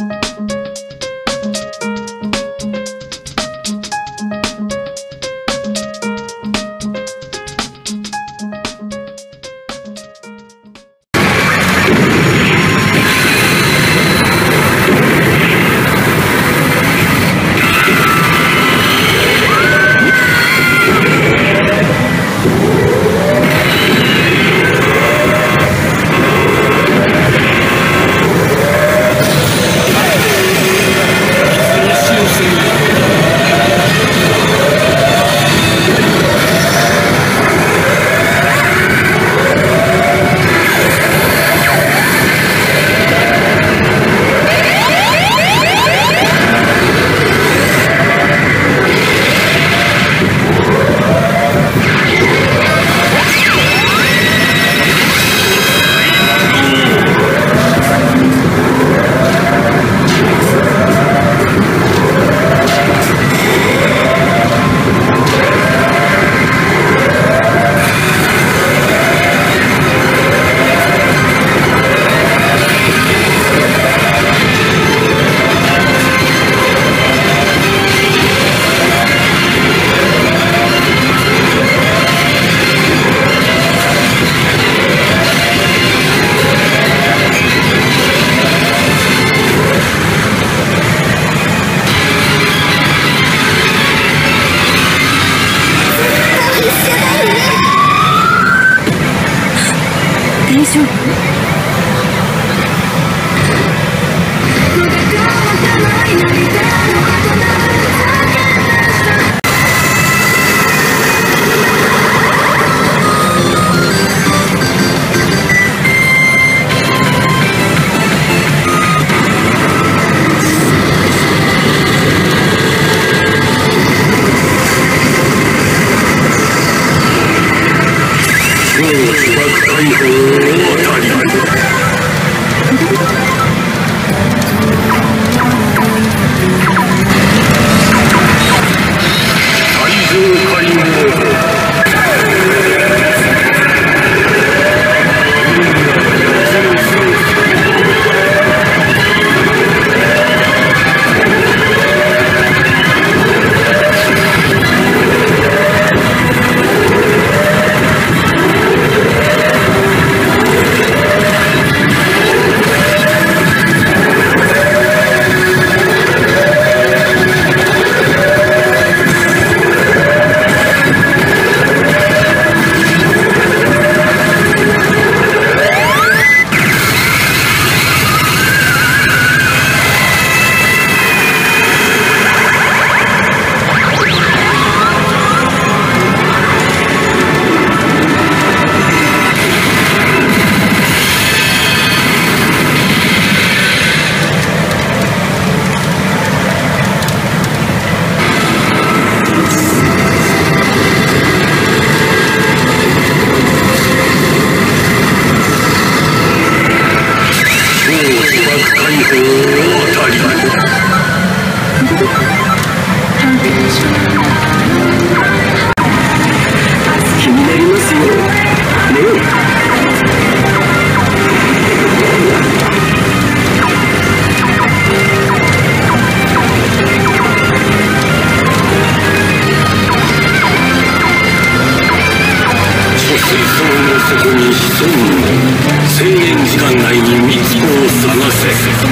1000年時間内に密航を探せ。